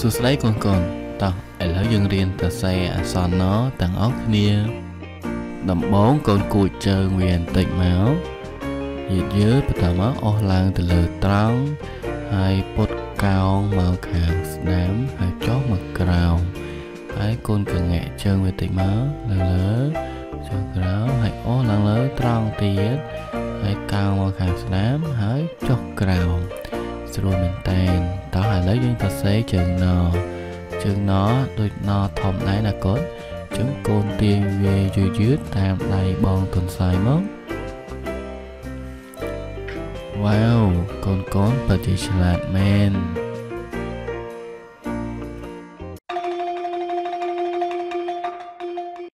สุดท้ายก่อนตาเอลยังเรียนตาใส่อสนอต่างออกเนี่ย rồi mình tên tao hãy lấy những ta xế chừng nó đôi nó thòm đáy là cốt chừng côn tiên về dưới dưới tạm đầy bọn tuần xài mất. Wow, con bà chỉ là men.